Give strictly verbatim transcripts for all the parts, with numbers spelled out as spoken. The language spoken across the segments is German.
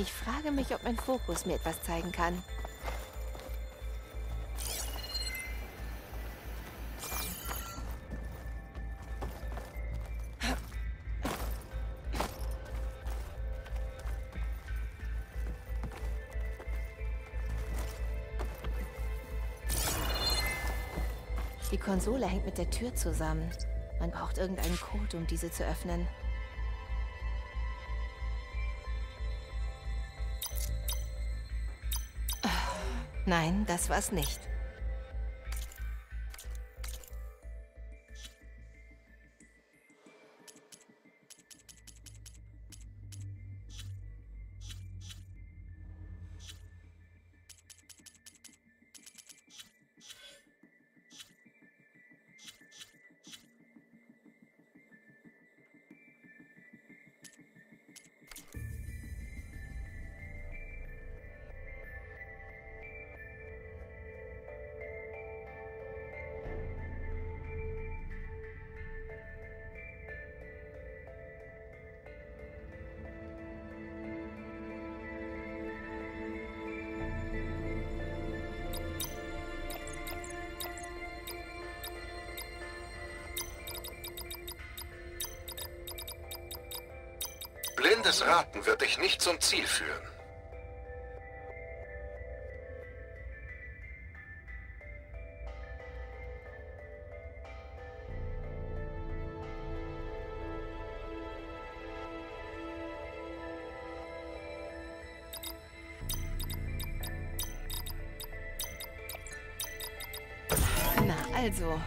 Ich frage mich, ob mein Fokus mir etwas zeigen kann. Die Konsole hängt mit der Tür zusammen. Man braucht irgendeinen Code, um diese zu öffnen. Nein, das war's nicht. Blindes Raten wird dich nicht zum Ziel führen. Na also...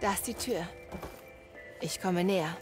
Da ist die Tür. Ich komme näher.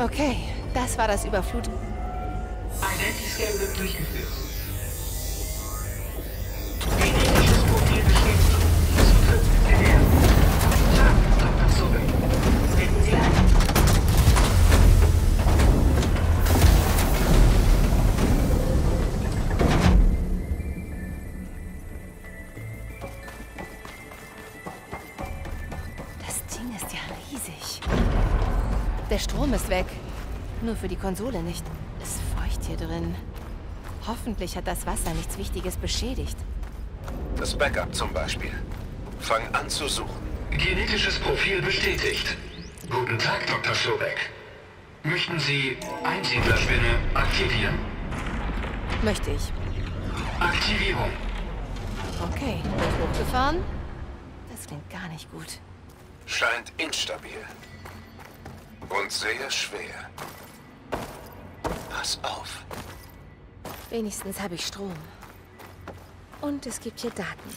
Okay, das war das Überfluten. Identity-Scan wird durchgeführt. Genetisches Profil bestätigt. Zu dritt D D R. Guten Tag, Doktor Sobeck. Treten Sie ein. Das Ding ist ja riesig. Der Strom ist weg. Nur für die Konsole nicht. Es ist feucht hier drin. Hoffentlich hat das Wasser nichts Wichtiges beschädigt. Das Backup zum Beispiel. Fang an zu suchen. Genetisches Profil bestätigt. Guten Tag, Doktor Sobeck. Möchten Sie Einsiedlerspinne aktivieren? Möchte ich. Aktivierung. Okay, wird hochgefahren. Das klingt gar nicht gut. Scheint instabil. Und sehr schwer. Pass auf. Wenigstens habe ich Strom. Und es gibt hier Daten.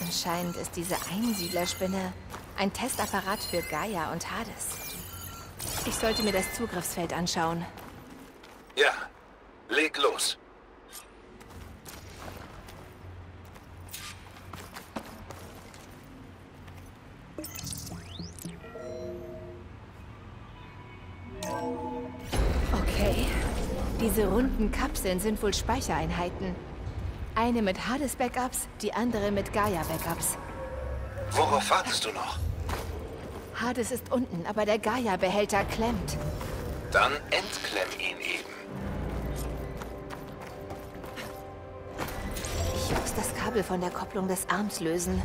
Anscheinend ist diese Einsiedlerspinne ein Testapparat für Gaia und Hades. Ich sollte mir das Zugriffsfeld anschauen. Ja, leg los. Okay. Diese runden Kapseln sind wohl Speichereinheiten. Eine mit Hades-Backups, die andere mit Gaia-Backups. Worauf wartest du noch? Hades ist unten, aber der Gaia-Behälter klemmt. Dann entklemm ihn eben. Ich muss das Kabel von der Kopplung des Arms lösen.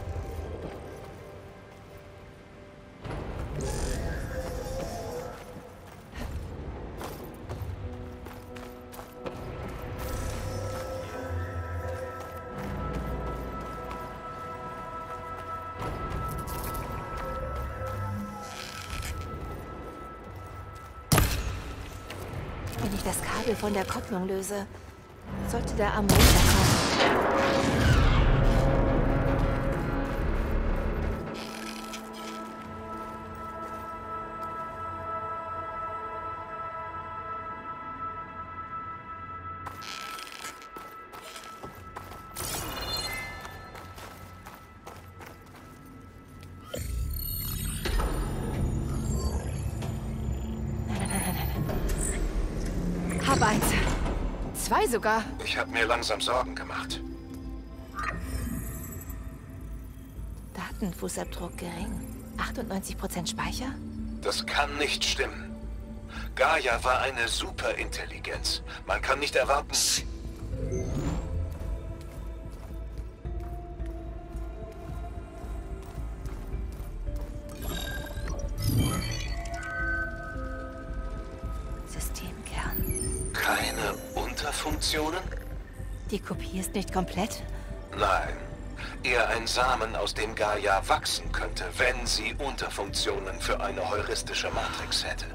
Das Kabel von der Kopplung löse, sollte der Arm Zwei sogar. Ich habe mir langsam Sorgen gemacht. Datenfußabdruck gering. achtundneunzig Prozent Speicher? Das kann nicht stimmen. Gaia war eine Superintelligenz. Man kann nicht erwarten... Systemkern. Keine Unterfunktionen? Die Kopie ist nicht komplett? Nein. Eher ein Samen, aus dem Gaia wachsen könnte, wenn sie Unterfunktionen für eine heuristische Matrix hätte.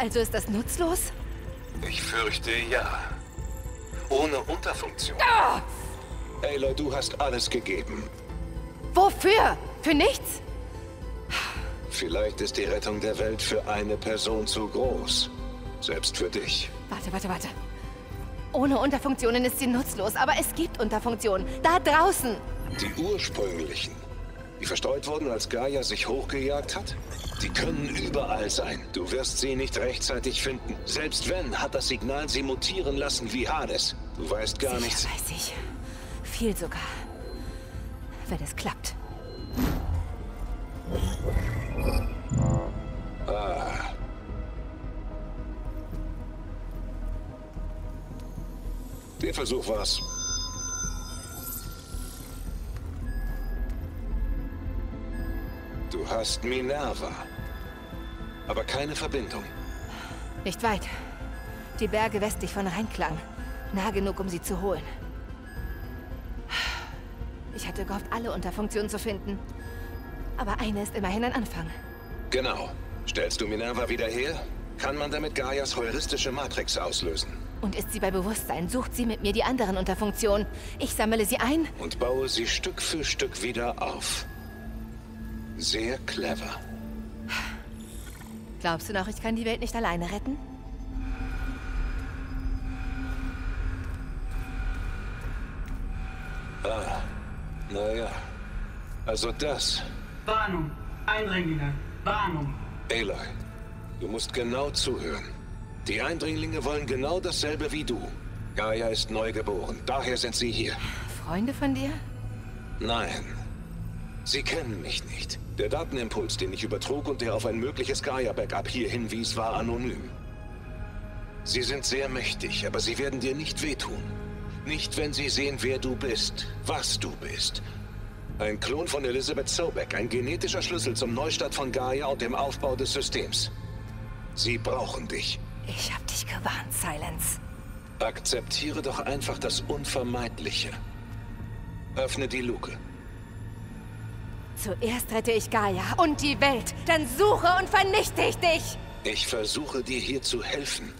Also ist das nutzlos? Ich fürchte, ja. Ohne Unterfunktionen. Ah! Aloy, du hast alles gegeben. Wofür? Für nichts? Vielleicht ist die Rettung der Welt für eine Person zu groß. Selbst für dich. Warte, warte, warte. Ohne Unterfunktionen ist sie nutzlos, aber es gibt Unterfunktionen. Da draußen! Die ursprünglichen, die verstreut wurden, als Gaia sich hochgejagt hat, die können überall sein. Du wirst sie nicht rechtzeitig finden. Selbst wenn, hat das Signal sie mutieren lassen wie Hades. Du weißt gar nichts. Sicher weiß ich. Viel sogar. Wenn es klappt. Ah... Der Versuch war's. Du hast Minerva. Aber keine Verbindung. Nicht weit. Die Berge westlich von Rheinklang. Nah genug, um sie zu holen. Ich hatte gehofft, alle Unterfunktionen zu finden. Aber eine ist immerhin ein Anfang. Genau. Stellst du Minerva wieder her, kann man damit Gaias heuristische Matrix auslösen. Und ist sie bei Bewusstsein, sucht sie mit mir die anderen Unterfunktionen. Ich sammle sie ein... Und baue sie Stück für Stück wieder auf. Sehr clever. Glaubst du noch, ich kann die Welt nicht alleine retten? Ah, naja. Also das... Warnung, Eindringlinge, Warnung. Aloy, du musst genau zuhören. Die Eindringlinge wollen genau dasselbe wie du. Gaia ist neu geboren, daher sind sie hier. Freunde von dir? Nein. Sie kennen mich nicht. Der Datenimpuls, den ich übertrug und der auf ein mögliches Gaia-Backup hier hinwies, war anonym. Sie sind sehr mächtig, aber sie werden dir nicht wehtun. Nicht, wenn sie sehen, wer du bist, was du bist. Ein Klon von Elizabeth Sobeck, ein genetischer Schlüssel zum Neustart von Gaia und dem Aufbau des Systems. Sie brauchen dich. Ich hab dich gewarnt, Silence. Akzeptiere doch einfach das Unvermeidliche. Öffne die Luke. Zuerst rette ich Gaia und die Welt, dann suche und vernichte ich dich. Ich versuche dir hier zu helfen.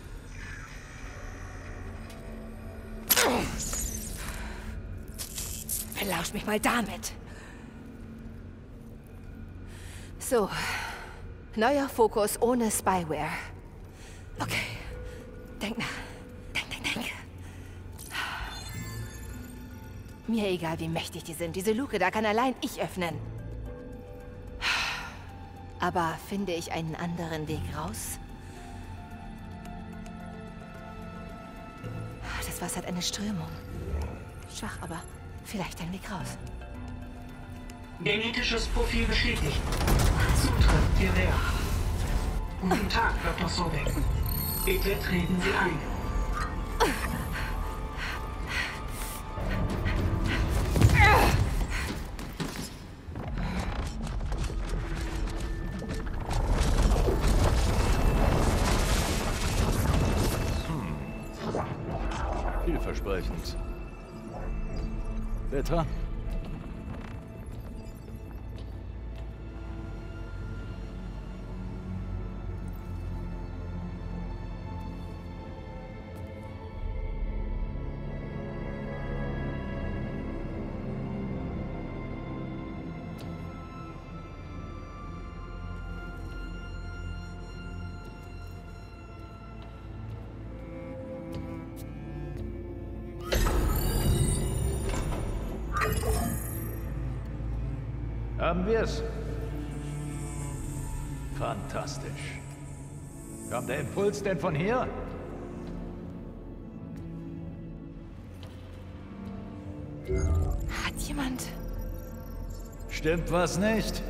Belausch mich mal damit. So. Neuer Fokus ohne Spyware. Okay. Denk nach. Denk, denk, denk. Mir egal, wie mächtig die sind. Diese Luke da kann allein ich öffnen. Aber finde ich einen anderen Weg raus? Das Wasser hat eine Strömung. Schwach, aber vielleicht ein Weg raus. Genetisches Profil bestätigt. Zutritt gewährt. Guten Tag, Doktor Sobeck. Bitte treten Sie ein. Hm. Vielversprechend. Wetter? Haben wir es. Fantastisch. Kam der Impuls denn von hier? Hat jemand... Stimmt was nicht?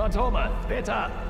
Phantome, bitte!